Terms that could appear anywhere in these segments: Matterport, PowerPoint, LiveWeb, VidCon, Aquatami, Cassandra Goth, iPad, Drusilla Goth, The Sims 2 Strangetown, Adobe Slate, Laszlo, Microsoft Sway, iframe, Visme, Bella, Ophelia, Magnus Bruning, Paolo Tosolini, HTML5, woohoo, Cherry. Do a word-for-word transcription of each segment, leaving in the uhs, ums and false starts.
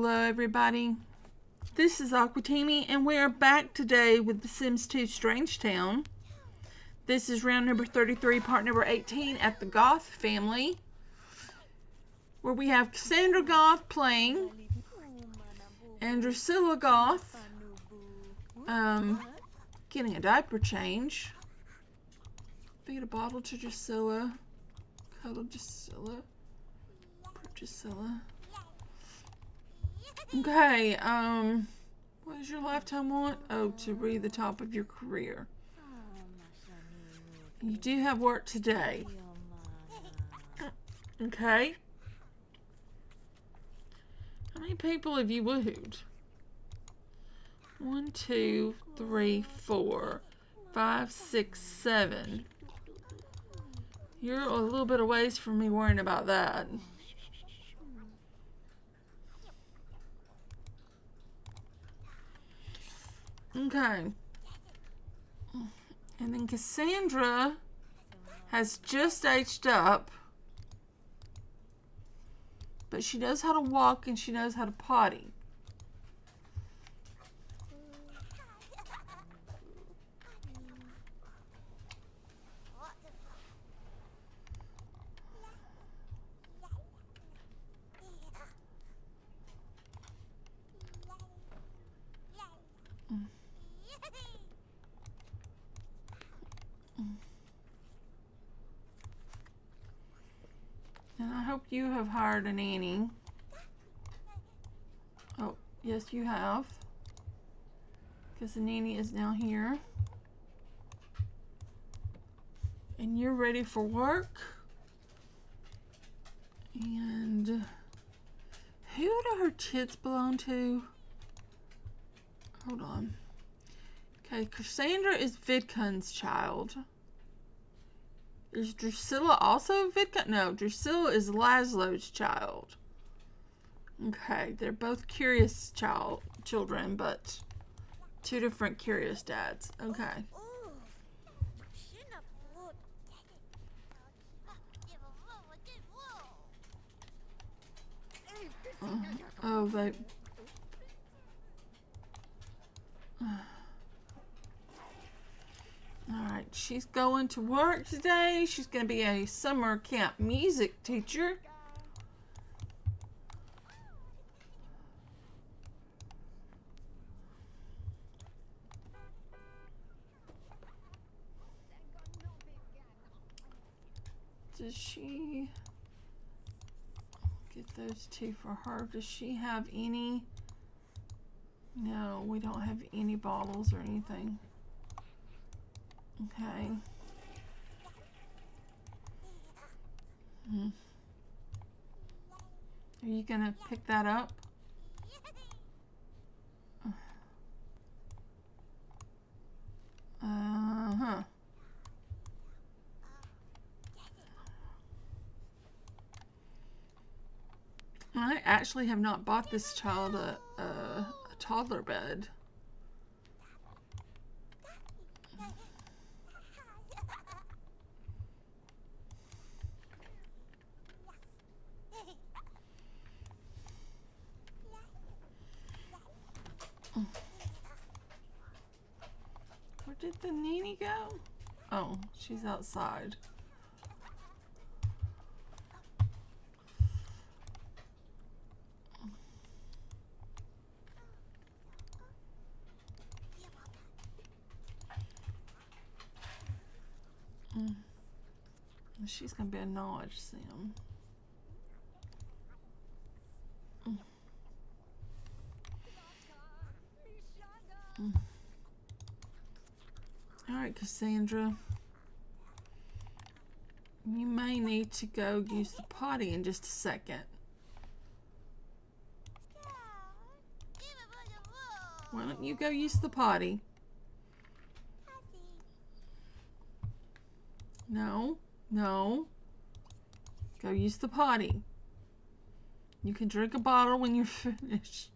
Hello everybody, this is Aquatami and we are back today with The Sims two Strangetown. This is round number thirty-three, part number eighteen at the Goth family, where we have Cassandra Goth playing and Drusilla Goth um, getting a diaper change. Feed a bottle to Drusilla, cuddle Drusilla, put Drusilla. Okay, um, what does your lifetime want? Oh, to read the top of your career. You do have work today. Okay. How many people have you woohooed? One, two, three, four, five, six, seven. You're a little bit of ways from me worrying about that. Okay, and then Cassandra has just aged up, but she knows how to walk and she knows how to potty. And I hope you have hired a nanny. Oh, yes you have. Because the nanny is now here. And you're ready for work. And who do her tits belong to? Hold on. Okay, Cassandra is VidCon's child. Is Drusilla also VidCon? No, Drusilla is Laszlo's child. Okay, they're both curious child children, but two different curious dads. Okay. Oh, oh they... Alright, she's going to work today. She's going to be a summer camp music teacher. Does she get those two for her? Does she have any? No, we don't have any bottles or anything. Okay. Hmm. Are you gonna pick that up? Uh-huh. I actually have not bought this child a, a, a toddler bed. Where did the nanny go? Oh, she's outside. Mm. She's gonna be a knowledge sim. Mm. Mm. Alright, Cassandra, you may need to go use the potty in just a second. Why don't you go use the potty? No, no. Go use the potty. You can drink a bottle when you're finished.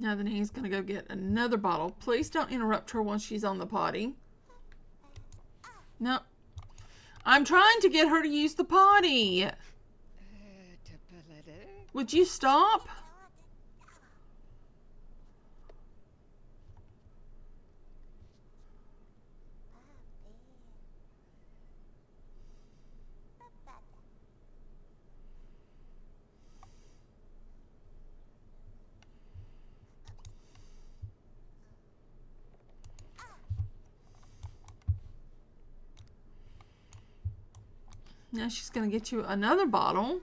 Now the nanny's gonna go get another bottle. Please don't interrupt her once she's on the potty. No. I'm trying to get her to use the potty. Would you stop? Now she's going to get you another bottle.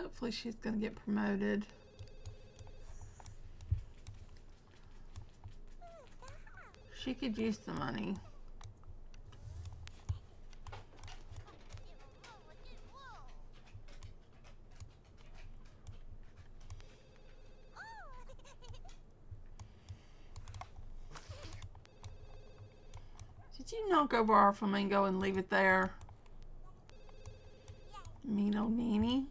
Hopefully she's going to get promoted. She could use the money. Did you knock over our flamingo and leave it there? Mean old nanny.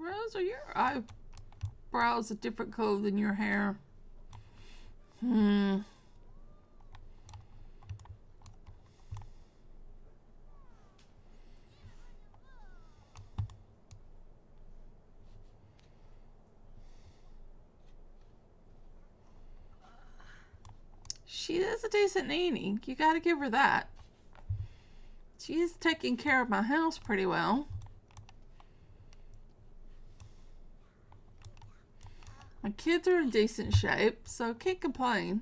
Rose, are your eyebrows a different color than your hair? Hmm. She is a decent nanny. You gotta give her that. She is taking care of my house pretty well. My kids are in decent shape, so can't complain.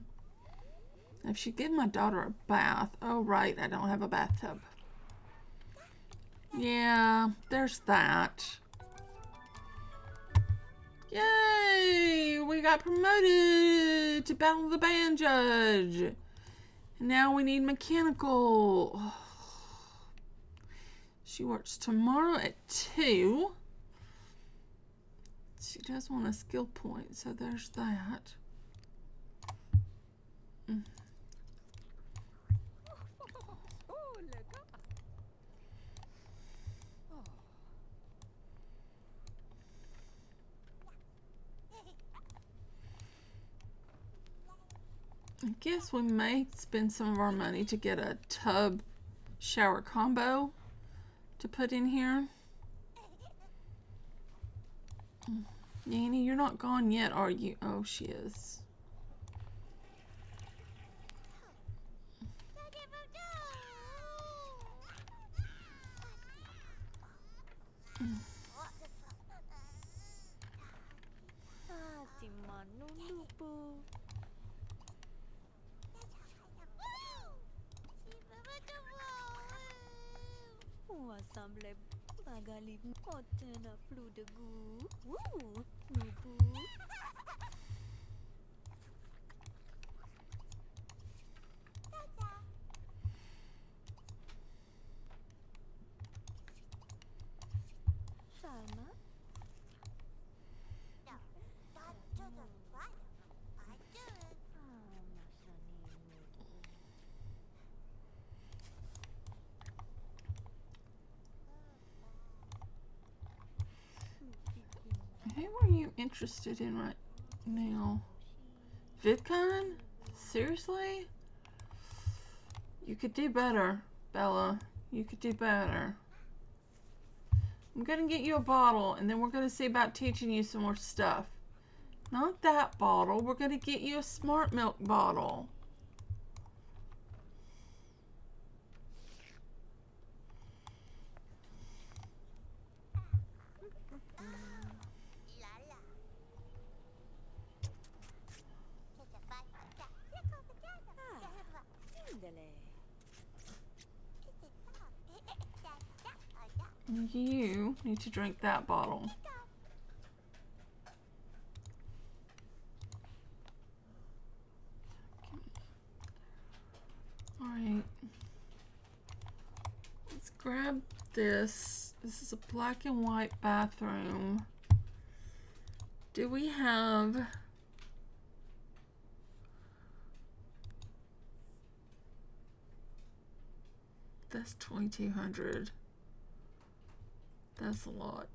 I should give my daughter a bath. Oh, right, I don't have a bathtub. Yeah, there's that. Yay! We got promoted to battle the band judge. And now we need mechanical. Oh. She works tomorrow at two. She does want a skill point, so there's that. Mm. I guess we may spend some of our money to get a tub shower combo to put in here. Yanny, you're not gone yet, are you? Oh, she is. What are you interested in right now? VidCon? Seriously? You could do better, Bella. You could do better. I'm gonna get you a bottle and then we're gonna see about teaching you some more stuff. Not that bottle. We're gonna get you a smart milk bottle. You need to drink that bottle. All right. Let's grab this. This is a black and white bathroom. Do we have... That's twenty-two hundred. That's a lot.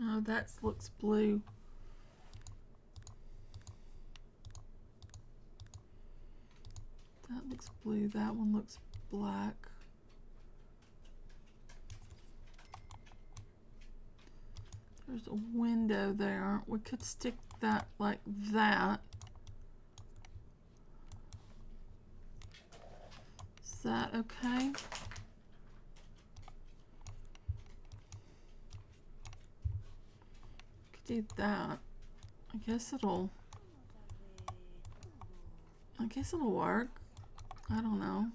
No, that looks blue. That looks blue. That one looks black. There's a window there. We could stick that like that. Is that okay? Could do that. I guess it'll. I guess it'll work. I don't know.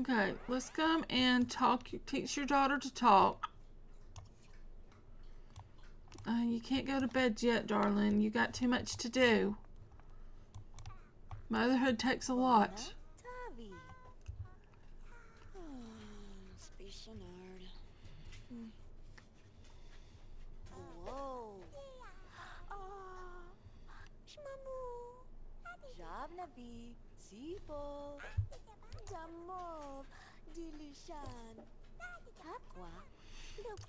Okay, let's come and talk. Teach your daughter to talk. Uh, you can't go to bed yet, darling. You got too much to do. Motherhood takes a lot.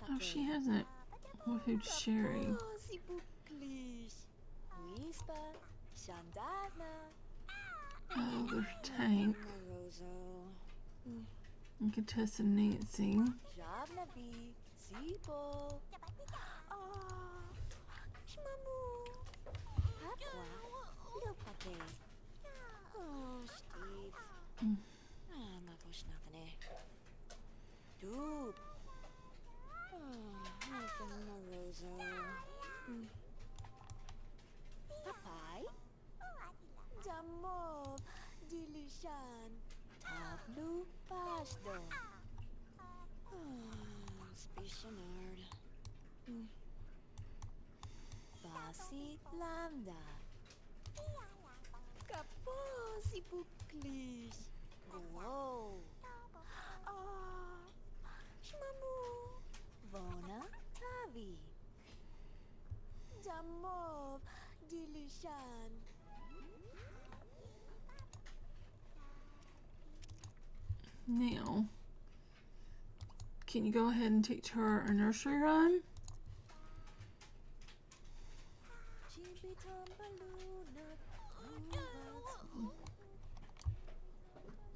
Oh, she hasn't. Woohoo, Cherry. Oh, there's Tank. And Contessa Nancy. Mm. d'amour, delician. Now, can you go ahead and teach her a nursery rhyme?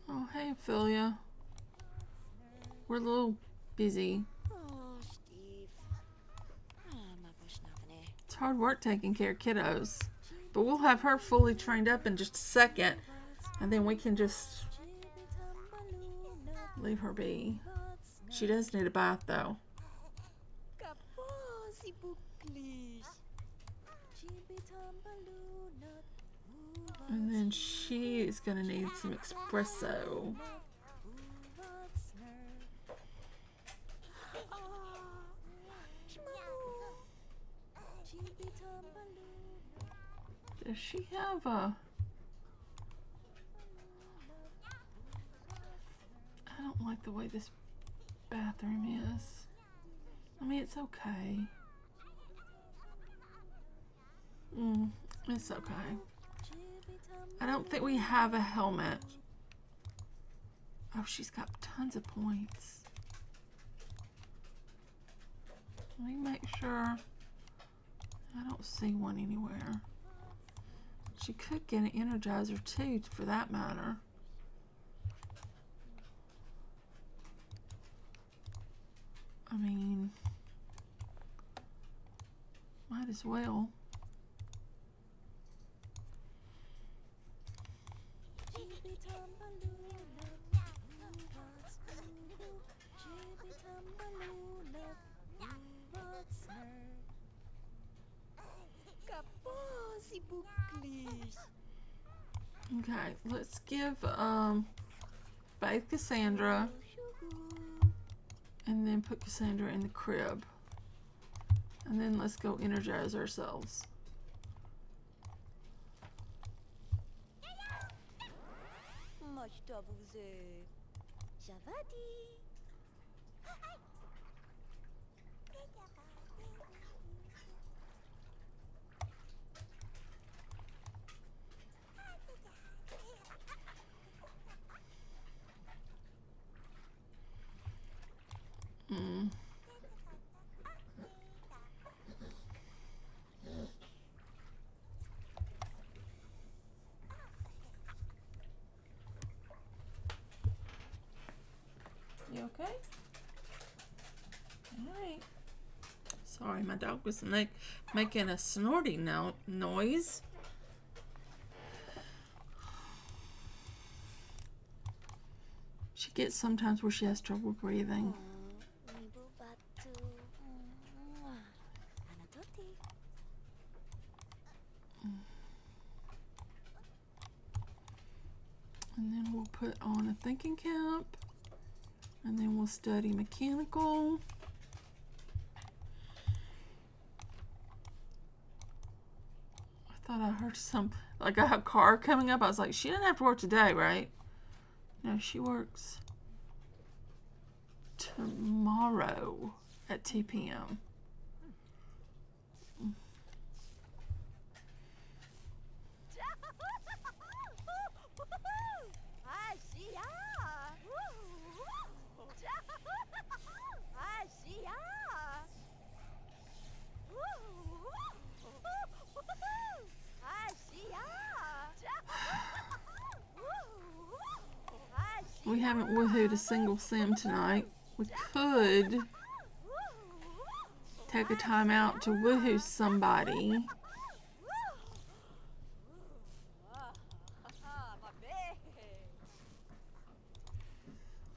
Oh, hey, Ophelia. We're a little busy. It's hard work taking care of kiddos. But we'll have her fully trained up in just a second. And then we can just leave her be. She does need a bath, though. And then she is going to need some espresso. Does she have a... I don't like the way this bathroom is. I mean, it's okay. Mm, it's okay. I don't think we have a helmet. Oh, she's got tons of points. Let me make sure. I don't see one anywhere. She could get an energizer too, for that matter. I mean, might as well. Okay, let's give um bathe Cassandra and then put Cassandra in the crib, and then let's go energize ourselves. Mm. You okay? All right. Sorry, my dog was like making a snorting no noise. She gets sometimes where she has trouble breathing. Put on a thinking cap, and then we'll study mechanical. I thought I heard some, like a car coming up. I was like, she didn't have to work today, right? No, she works tomorrow at two P M We haven't woohooed a single sim tonight. We could take a time out to woohoo somebody.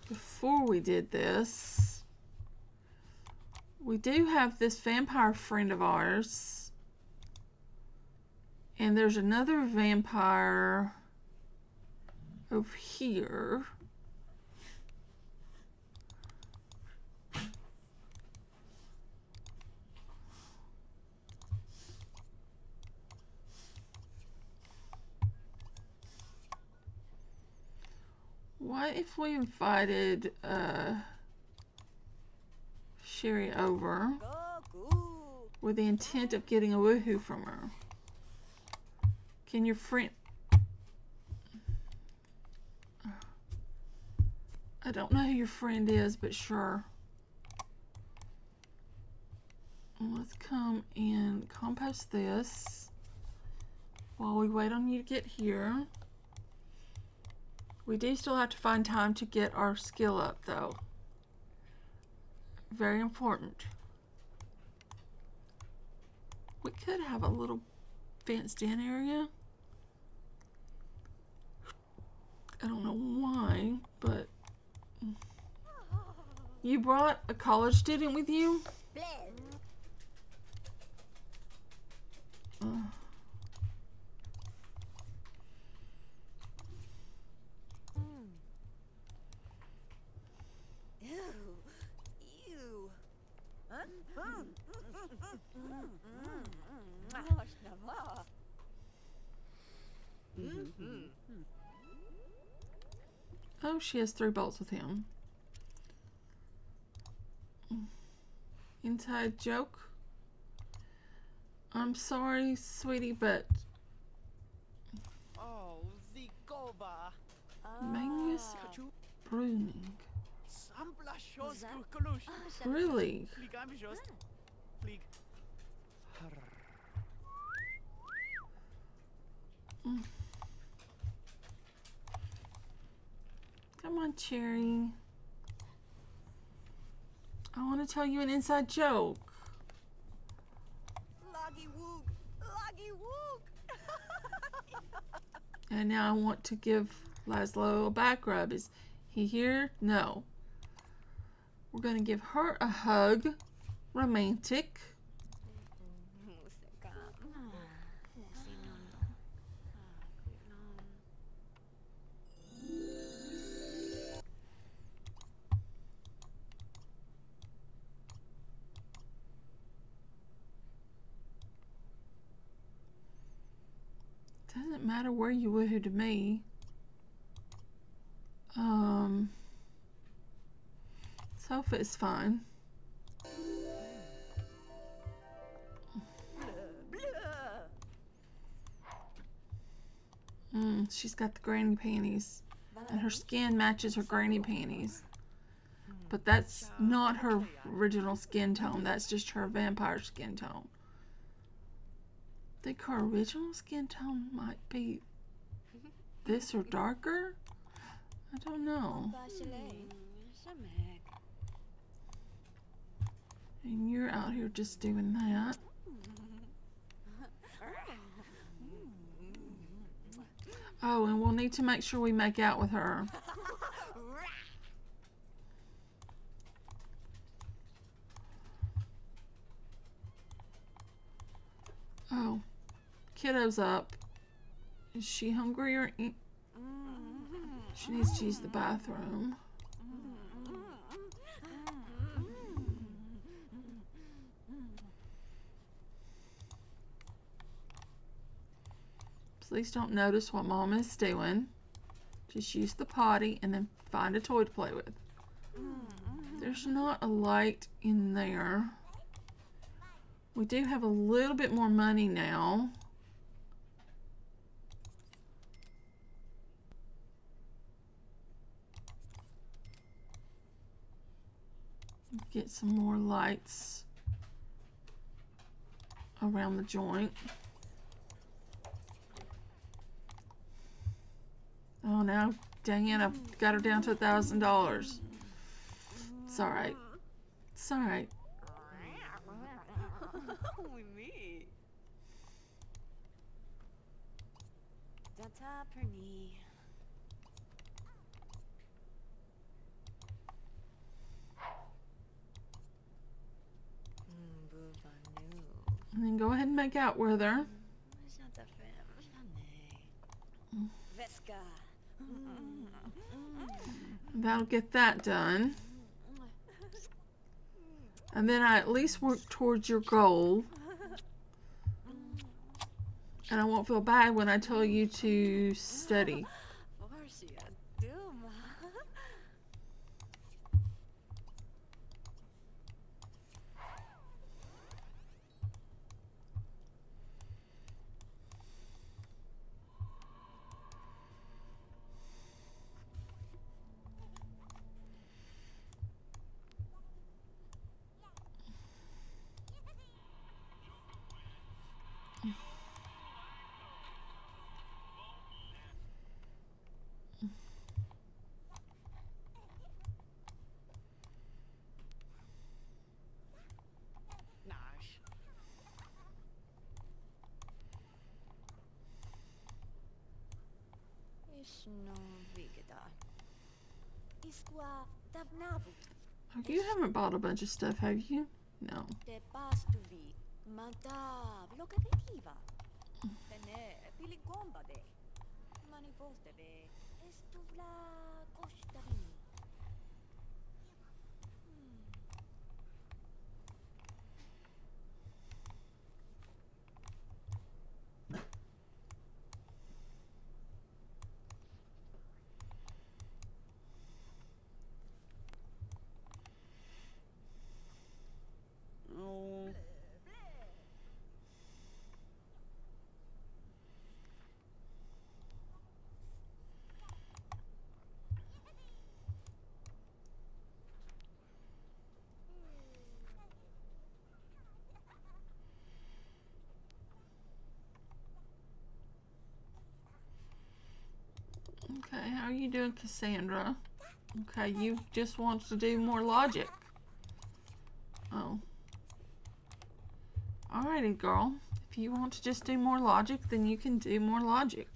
Before we did this, we do have this vampire friend of ours. And there's another vampire over here. What if we invited uh, Cherry over? with the intent of getting a woohoo from her. Can your friend... I don't know who your friend is, but sure. Let's come and compost this while we wait on you to get here. We do still have to find time to get our skill up, though. Very important. We could have a little fenced-in area. I don't know why, but... You brought a college student with you? Uh. Oh, she has three bolts with him. Inside joke. I'm sorry, sweetie, but oh, the Goba. Magnus Bruning. Really? Mm. Come on, Cherry. I want to tell you an inside joke. Loggy wook, loggy wook. And now I want to give Laszlo a back rub. Is he here? No. We're going to give her a hug. Romantic. Doesn't matter where you woohoo to me. Um, sofa is fine. Mm, she's got the granny panties, and her skin matches her granny panties. But that's not her original skin tone. That's just her vampire skin tone. I think her original skin tone might be this or darker. I don't know. And you're out here just doing that. Oh, and we'll need to make sure we make out with her. Oh, kiddo's up. Is she hungry or e she needs to use the bathroom? Please don't notice what Mama is doing. Just use the potty and then find a toy to play with. There's not a light in there. We do have a little bit more money now. Get some more lights around the joint. Oh, now, dang it, I've got her down to a thousand dollars. It's all right. It's all right. And then go ahead and make out with her. That'll get that done. And then I at least work towards your goal. And I won't feel bad when I tell you to study. Oh, you haven't bought a bunch of stuff, have you? No. Okay, how are you doing, Cassandra? Okay, you just want to do more logic. Oh. Alrighty, girl. If you want to just do more logic, then you can do more logic.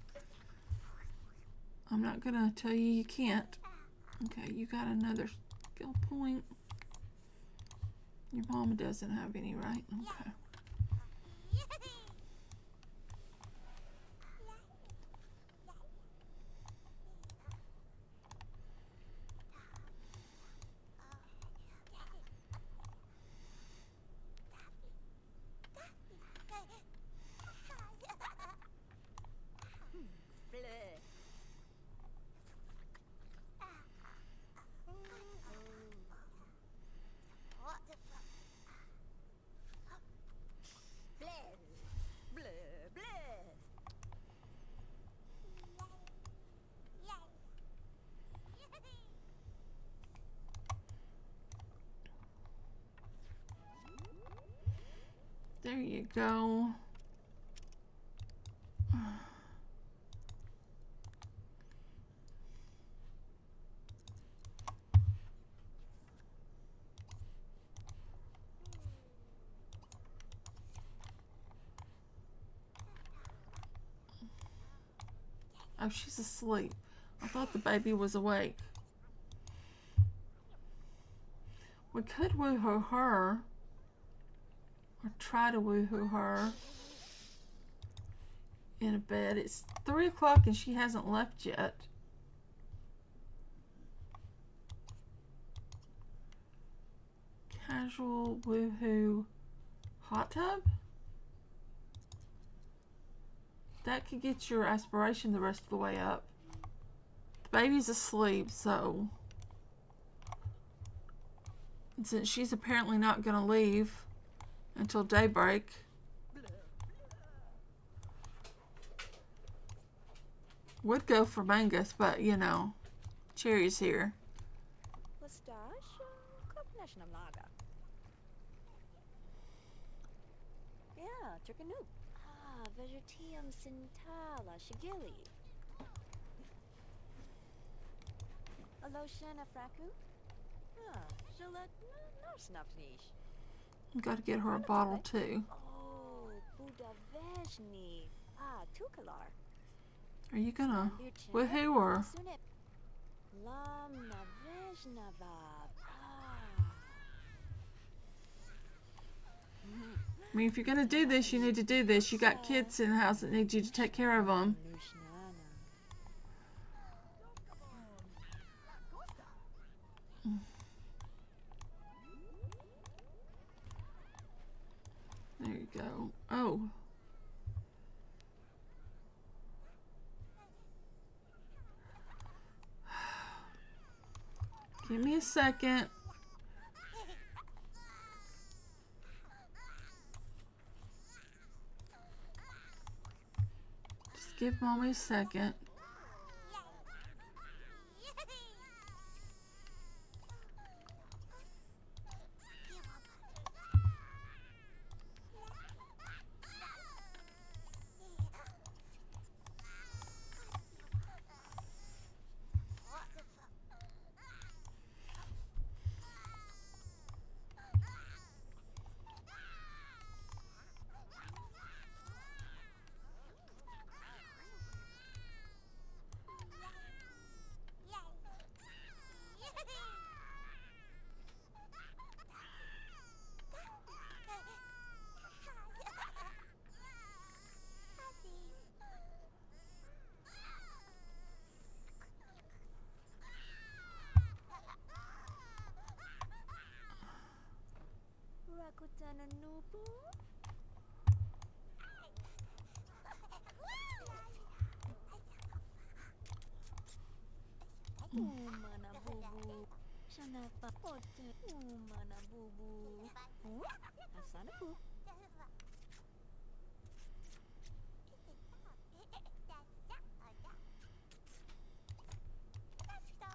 I'm not gonna tell you you can't. Okay, you got another skill point. Your mama doesn't have any, right? Okay. There you go. Oh, she's asleep. I thought the baby was awake. We could woohoo her. Or try to woohoo her in a bed. It's three o'clock and she hasn't left yet. Casual woohoo hot tub? That could get your aspiration the rest of the way up. The baby's asleep, so and since she's apparently not gonna leave until daybreak. Would go for Mangus, but you know, Cherry's here. You gotta get her a bottle too. Are you gonna woohoo her? I mean, if you're gonna do this, you need to do this. You got kids in the house that need you to take care of them. There you go. Oh. Give me a second. Just give mommy a second.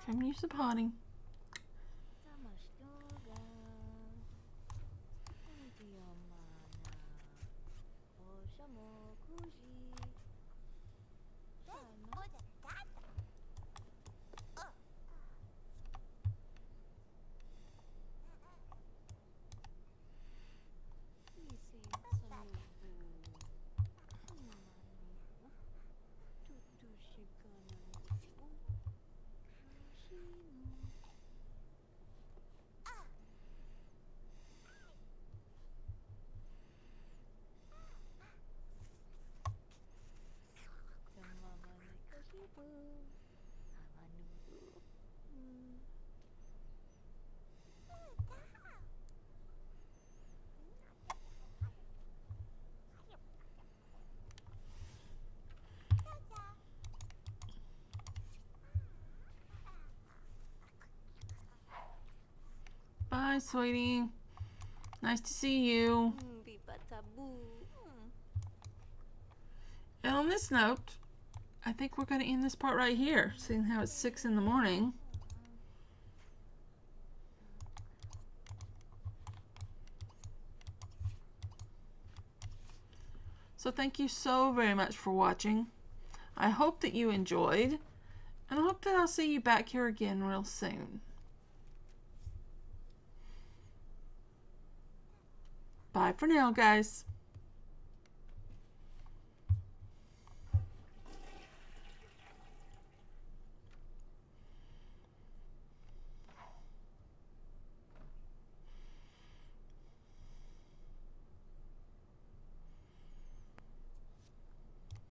Come use the party. Bye, sweetie. Nice to see you. And on this note, I think we're going to end this part right here, seeing how it's six in the morning. So thank you so very much for watching. I hope that you enjoyed, and I hope that I'll see you back here again real soon. Bye for now, guys.